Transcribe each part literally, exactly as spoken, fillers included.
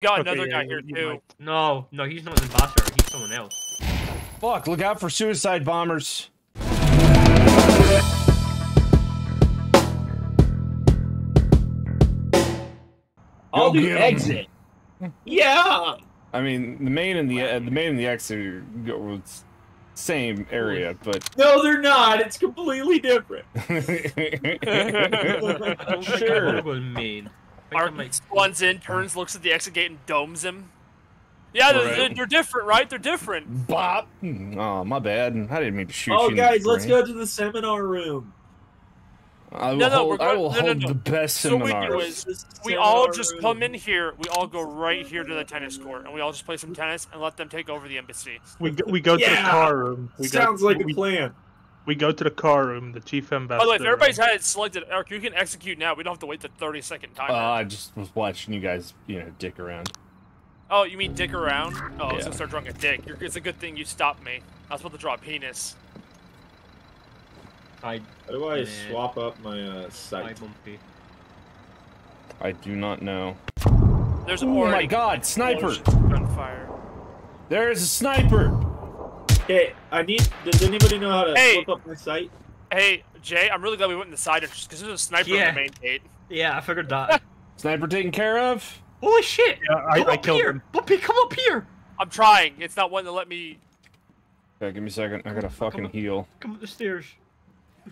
got okay, another yeah, guy here too. Might. No, no, he's not an imposter. He's someone else. Fuck! Look out for suicide bombers. I'll do exit. Yeah. I mean, the main and the uh, the main and the exit go same area, but no, they're not. It's completely different. Sure. Mean. Our one's in, turns, looks at the exit gate, and domes him. Yeah, they're, right. they're different, right? They're different. Bop. Oh, my bad. I didn't mean to shoot oh, you. Oh, guys, let's go to the seminar room. I will no, no, hold, going, I will no, hold no, no. the best so seminars. We, do is, we all just room. come in here. We all go right here to the tennis court, and we all just play some tennis and let them take over the embassy. We go, we go yeah. to the car room. We Sounds go, like we, a plan. We go to the car room, the chief ambassador. By the way, if everybody's had it selected, Eric, you can execute now. We don't have to wait the thirty second time. Uh, I just was watching you guys, you know, dick around. Oh, you mean dick around? Oh, yeah. I was gonna start drawing a dick. You're, it's a good thing you stopped me. I was about to draw a penis. I, How do I swap up my uh, sight? I do not know. There's oh my god, sniper! Gunfire. There is a sniper! Hey, I need. Does anybody know how to hey. flip up my sight? Hey, Jay, I'm really glad we went in the side entrance because there's a sniper yeah. in the main gate. Yeah, I figured that. Sniper taken care of? Holy shit! Yeah, I, come I up killed here! Him. Come up here! I'm trying. It's not one to let me. Okay, give me a second. I gotta fucking come up, heal. Come up the stairs.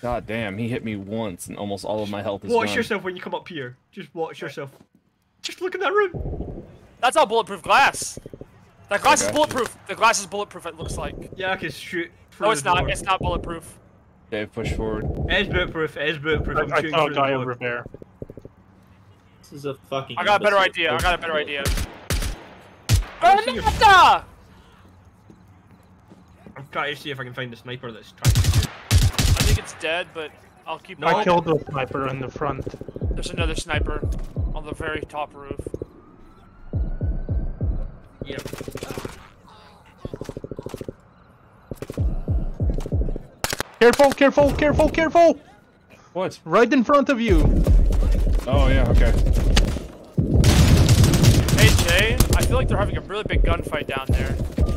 God damn, he hit me once and almost all of my health is gone. Watch yourself when you come up here. Just watch yourself. Just look in that room. That's all bulletproof glass. That glass is bulletproof. You. The glass is bulletproof, it looks like. Yeah, I can shoot. No, it's not. Door. It's not bulletproof. Okay, push forward. It is bulletproof. It is bulletproof. I, I saw a guy over there. This is a fucking... I got a better idea. I got a better idea. Granada! I'm trying to see if I can find the sniper that's trying to shoot. I think it's dead, but I'll keep... No, I killed the sniper in the front. There's another sniper on the very top roof. Yep. Careful, careful, careful, careful! What? Right in front of you! Oh, yeah, okay. Hey, Jay, I feel like they're having a really big gunfight down there.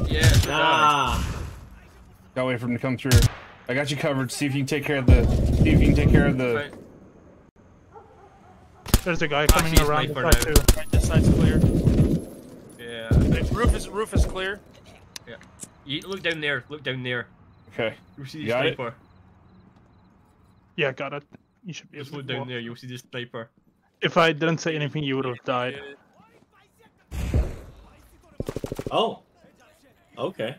Yeah, nah. Gotta wait for them to come through. I got you covered. See if you can take care of the. See if you can take care of the. There's a guy coming ah, around. Right, this side's clear. Yeah. Roof is roof is clear. Yeah. You look down there. Look down there. Okay. You see the got sniper. It? Yeah, got it. You should be able to look down there. You'll see the sniper. If I didn't say anything, you would have died. Oh. Okay.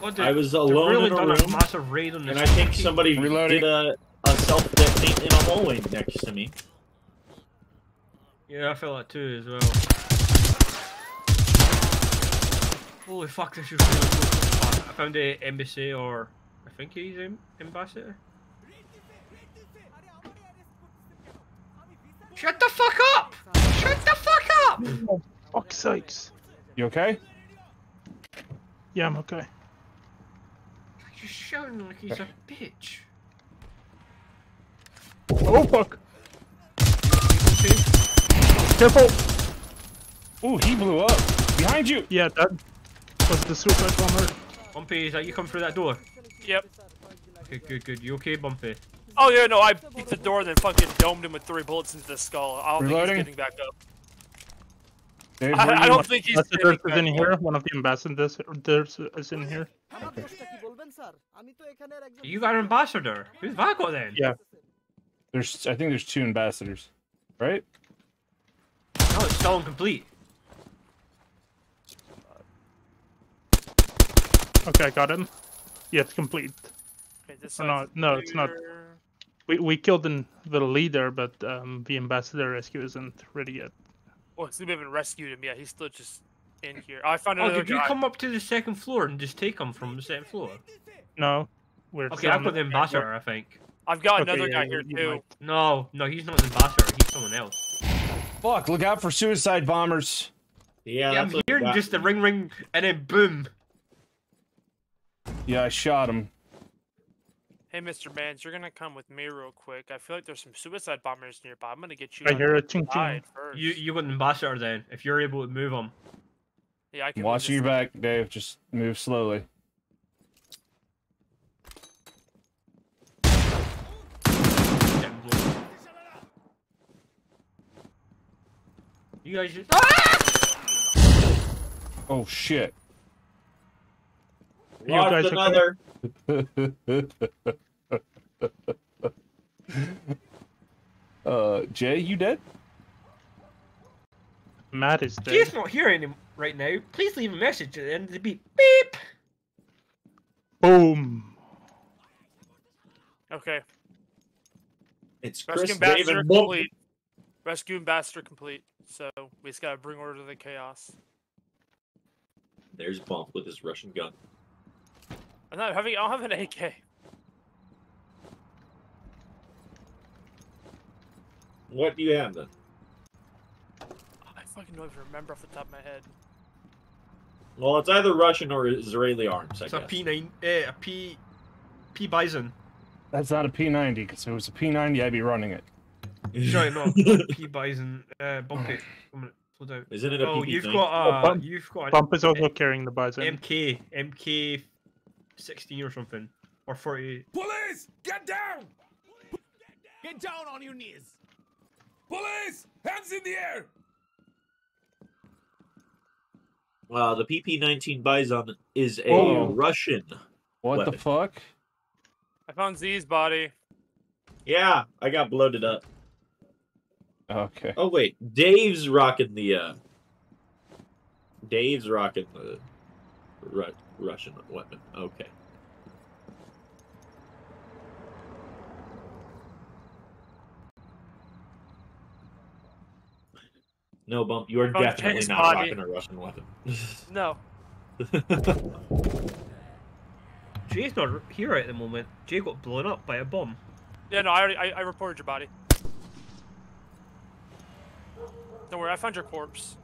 God, I was alone really in a room, a raid on and I think somebody Reloading. did a, a self-detonate in a hallway next to me. Yeah, I feel that too as well. Holy fuck, this is really cool. I found a embassy, or I think he's an ambassador. Shut the fuck up! Shut the fuck up! Oh, fuck's sakes. You okay? Yeah, I'm okay. You're shouting like he's a bitch. Oh fuck! Careful! Ooh, he blew up. Behind you! Yeah, that was the suicide bomber. Bumpy, is that you come through that door? Yep. Okay, good, good. You okay, Bumpy? Oh yeah, no, I beat the door and then fucking domed him with three bullets into the skull. I don't Reloading. think he's getting back up. Dave, I, I don't think he's is in here. One of the ambassadors is in here. Okay. You got an ambassador. Who's Vaco then? Yeah. There's, I think there's two ambassadors, right? No, it's still incomplete. Okay, I got him. Yeah, it's complete. Okay, this oh, no, no, it's not. We we killed the leader, but um, the ambassador rescue isn't ready yet. Well, so we haven't rescued him yet. He's still just in here. Oh, I found another guy. Oh, did you come up to the second floor and just take him from the second floor? No. We're okay, I've got the ambassador, I think. I've got okay, another yeah, guy here, too. Might. No, no, he's not an ambassador. He's someone else. Fuck, look out for suicide bombers. Yeah, yeah I'm hearing just the ring ring and then boom. Yeah, I shot him. Hey, Mister Mans, you're gonna come with me real quick. I feel like there's some suicide bombers nearby. I'm gonna get you. I hear a ching ching. You you wouldn't Ambassador then if you're able to move them. Yeah, I can. Watch your back, Dave. Just move slowly. You guys just. Ah! Oh shit! Lost another. uh, Jay, you dead? Matt is dead. He's not here anymore right now. Please leave a message at the end of the beep. Beep. Boom. Okay. It's Chris, Dave, and complete. Rescue Ambassador complete. So we just gotta bring order to the chaos. There's Bump with his Russian gun. I'm not having. I'll have an A K. What do you have then? I fucking don't even remember off the top of my head. Well, it's either Russian or Israeli arms. I it's guess. a P nine, eh, a P, P Bison. That's not a P ninety, because if it was a P ninety, I'd be running it. Sorry, no, P Bison. Uh, bump it. Isn't it a oh, P ninety? You've got a, oh, Bump, you've got. Bump is also carrying the Bison. M K, M K. sixteen or something, or forty-eight. Police, get down! Get down on your knees! Police, hands in the air! Wow, the P P nineteen Bison is a oh. Russian. What weapon. the fuck? I found Z's body. Yeah, I got bloated up. Okay. Oh wait, Dave's rocking the. Uh... Dave's rocking the. Right. Russian weapon. Okay. No, Bump, you are Bump definitely not body. rocking a Russian weapon. No. Jay's not here at the moment. Jay got blown up by a bomb. Yeah, no, I already I, I reported your body. Don't worry, I found your corpse.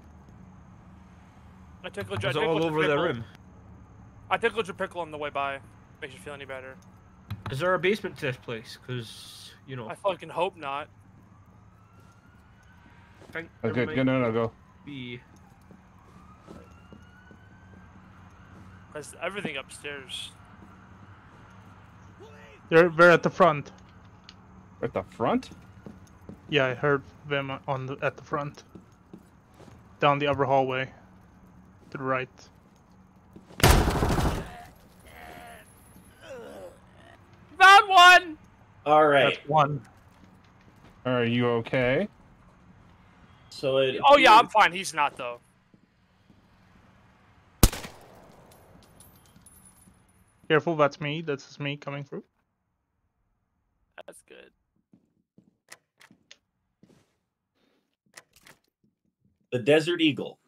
I took a legit. It was all over the room. I tickled your pickle on the way by. Makes you feel any better. Is there a basement to this place? Because, you know. I fucking hope not. I think okay, go, no, no, go. Be... That's everything upstairs. They're, they're at the front. At the front? Yeah, I heard them on the, at the front. Down the upper hallway. To the right. Found one. All right. That's one. Are you okay? So it. Oh yeah, I'm fine. He's not though. Careful, that's me. That's me coming through. That's good. The Desert Eagle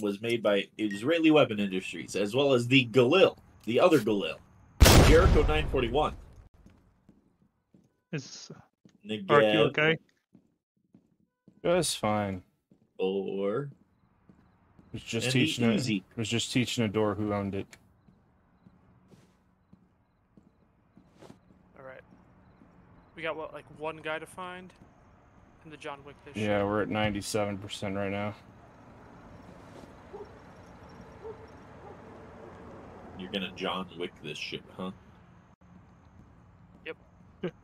was made by Israeli Weapon Industries, as well as the Galil, the other Galil, Jericho nine forty-one. Is Are you okay? Just fine. Or was just teaching a, easy. was just teaching a door who owned it. All right, we got what like one guy to find in the John Wick. This yeah, show. We're at ninety-seven percent right now. You're gonna John Wick this shit, huh?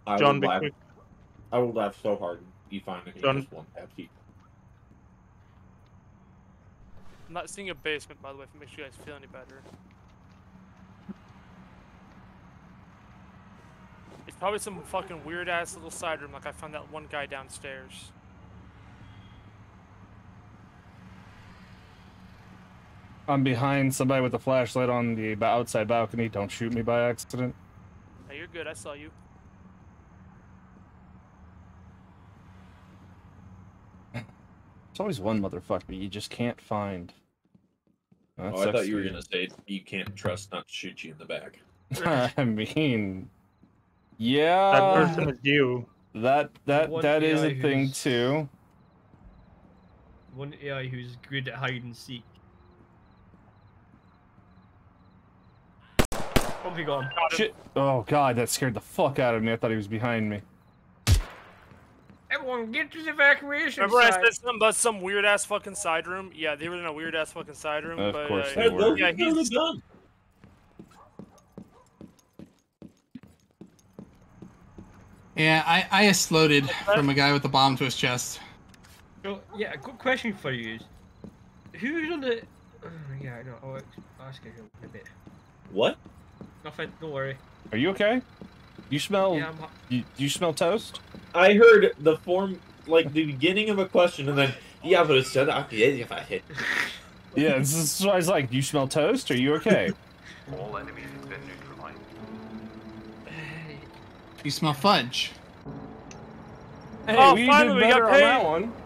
I John would laugh. I would laugh so hard you find that he just won't have people. I'm not seeing a basement, by the way, if it makes you guys feel any better. It's probably some fucking weird ass little side room like I found that one guy downstairs. I'm behind somebody with a flashlight on the outside balcony. Don't shoot me by accident. Hey, you're good. I saw you. It's always one motherfucker you just can't find. Oh, oh, I thought you were gonna say you can't trust not to shoot you in the back. I mean, yeah, that person is you. That that one that is a thing too. One A I who's good at hide and seek. Okay, go on. Shit. Oh god, that scared the fuck out of me. I thought he was behind me. Everyone get to the evacuation Remember side. I said something about some weird ass fucking side room? Yeah, they were in a weird ass fucking side room. Of but, course uh, they were. Yeah, he's done. Yeah, I, I exploded from a guy with a bomb to his chest. Well, yeah, a good question for you is, who's on the... Oh, yeah, I know, I'll ask you in a bit. What? Nothing, don't worry. Are you okay? You smell... Yeah, I'm... You, you smell toast? I heard the form, like, the beginning of a question, and then... Yeah, but it's said if I hit. Yeah, this is what I was like, you smell toast? Are you okay? All enemies have been neutralized. You smell fudge. Hey, oh, we finally did better we got paid. On that one.